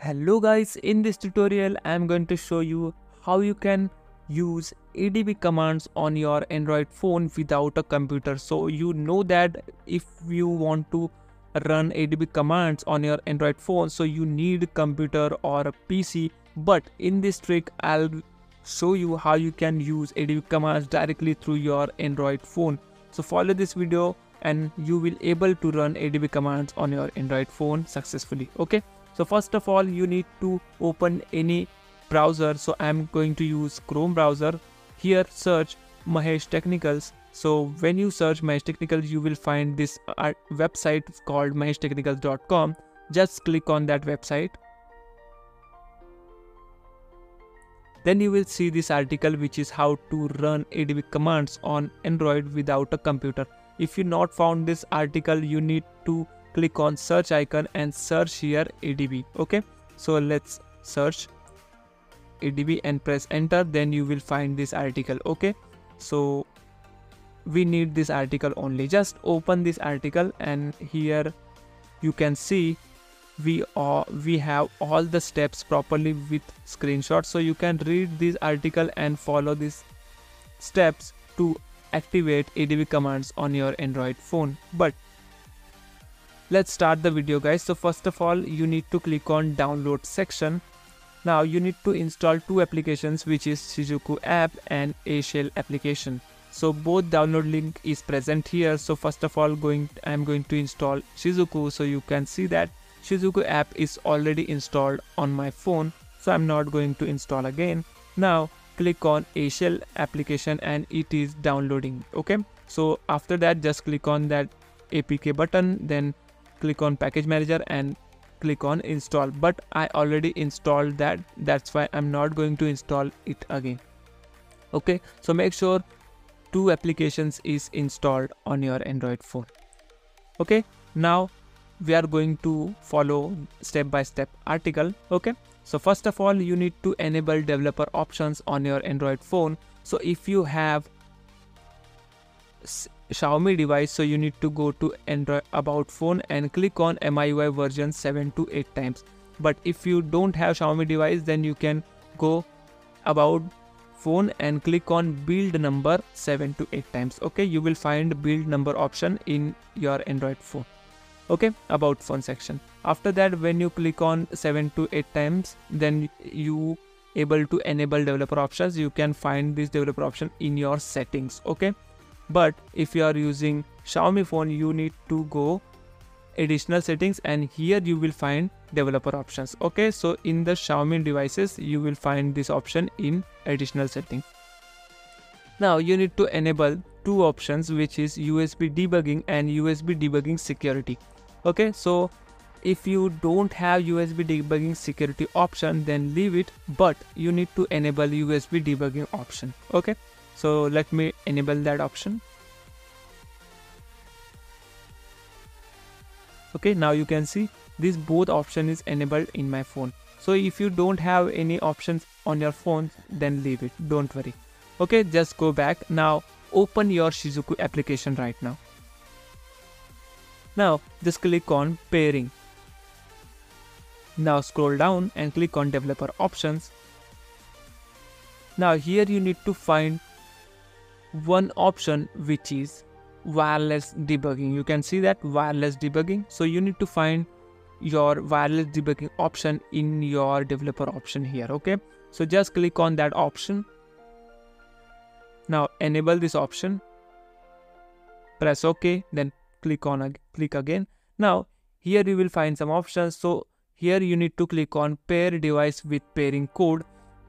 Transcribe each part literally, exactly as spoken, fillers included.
Hello guys, in this tutorial I am going to show you how you can use A D B commands on your Android phone without a computer. So you know that if you want to run A D B commands on your Android phone, so you need a computer or a P C, but in this trick I'll show you how you can use A D B commands directly through your Android phone. So follow this video and you will able to run A D B commands on your Android phone successfully. Okay. So first of all, you need to open any browser. So I'm going to use Chrome browser. Here search Mahesh Technicals. So when you search Mahesh Technicals, you will find this website called mahesh technicals dot com. Just click on that website. Then you will see this article, which is how to run A D B commands on Android without a computer. If you not found this article, you need to click on search icon and search here A D B. Okay, so let's search A D B and press enter. Then you will find this article. Okay, so we need this article only. Just open this article and here you can see we are we have all the steps properly with screenshots. So you can read this article and follow these steps to activate A D B commands on your Android phone. But let's start the video guys. So first of all, you need to click on download section. Now you need to install two applications, which is Shizuku app and AShell application. So both download link is present here. So first of all, going I am going to install Shizuku. So you can see that Shizuku app is already installed on my phone. So I'm not going to install again. Now click on AShell application and it is downloading. Okay. So after that, just click on that A P K button, then click on package manager and click on install. But I already installed that, that's why I'm not going to install it again. Okay, so make sure two applications is installed on your Android phone. Okay, now we are going to follow step by step article. Okay, so first of all, you need to enable developer options on your Android phone. So if you have Xiaomi device, so you need to go to Android about phone and click on M I U I version seven to eight times. But if you don't have Xiaomi device, then you can go about phone and click on build number seven to eight times. Okay, you will find build number option in your Android phone. Okay, about phone section. After that, when you click on seven to eight times, then you able to enable developer options. You can find this developer option in your settings. Okay. But if you are using Xiaomi phone, you need to go additional settings and here you will find developer options. Okay, so in the Xiaomi devices, you will find this option in additional settings. Now you need to enable two options, which is U S B debugging and U S B debugging security. Okay, so if you don't have U S B debugging security option, then leave it, but you need to enable U S B debugging option. Okay. So let me enable that option. Okay, now you can see this both option is enabled in my phone. So if you don't have any options on your phone, then leave it, don't worry. Okay, just go back. Now open your Shizuku application right now. Now just click on pairing. Now scroll down and click on developer options. Now here you need to find one option, which is wireless debugging. You can see that wireless debugging. So you need to find your wireless debugging option in your developer option here. Okay, so just click on that option. Now enable this option, press OK, then click on click again. Now here you will find some options. So here you need to click on pair device with pairing code,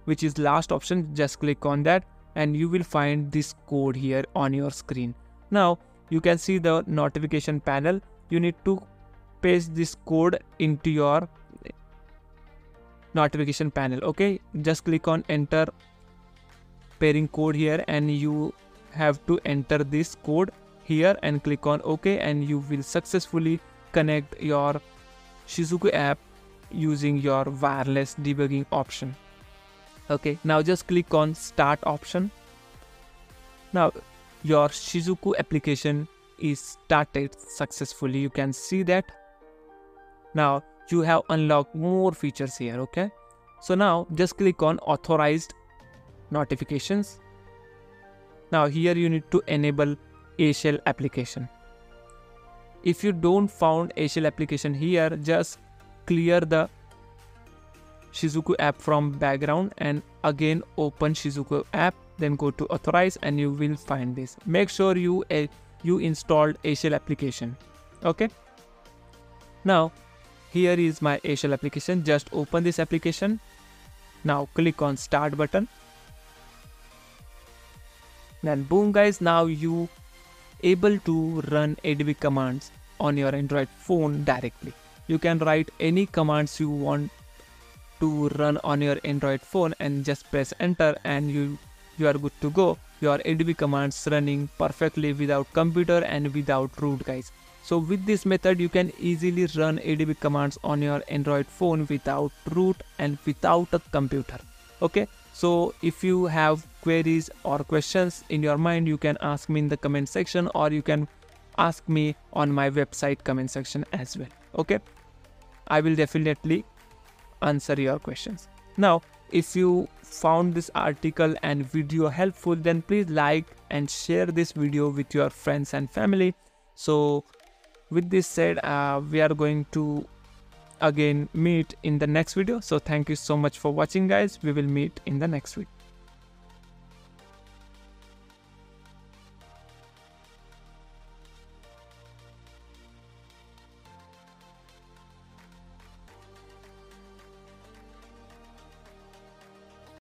which is last option. Just click on that and you will find this code here on your screen. Now you can see the notification panel. You need to paste this code into your notification panel. Okay, just click on enter pairing code here and you have to enter this code here and click on OK, and you will successfully connect your Shizuku app using your wireless debugging option. Okay, now just click on start option. Now your Shizuku application is started successfully. You can see that. Now you have unlocked more features here. Okay, so now just click on authorized notifications. Now here you need to enable AShell application. If you don't found AShell application here, just clear the Shizuku app from background and again open Shizuku app, then go to authorize and you will find this. Make sure you uh, you installed AShell application. Okay, now here is my AShell application. Just open this application. Now click on start button, then boom guys, now you able to run A D B commands on your Android phone directly. You can write any commands you want to run on your Android phone and just press enter and you you are good to go. Your A D B commands running perfectly without computer and without root guys. So with this method you can easily run A D B commands on your Android phone without root and without a computer. Okay, so if you have queries or questions in your mind, you can ask me in the comment section, or you can ask me on my website comment section as well. Okay, I will definitely answer your questions. Now if you found this article and video helpful, then please like and share this video with your friends and family. So with this said, uh, we are going to again meet in the next video. So thank you so much for watching guys. We will meet in the next video.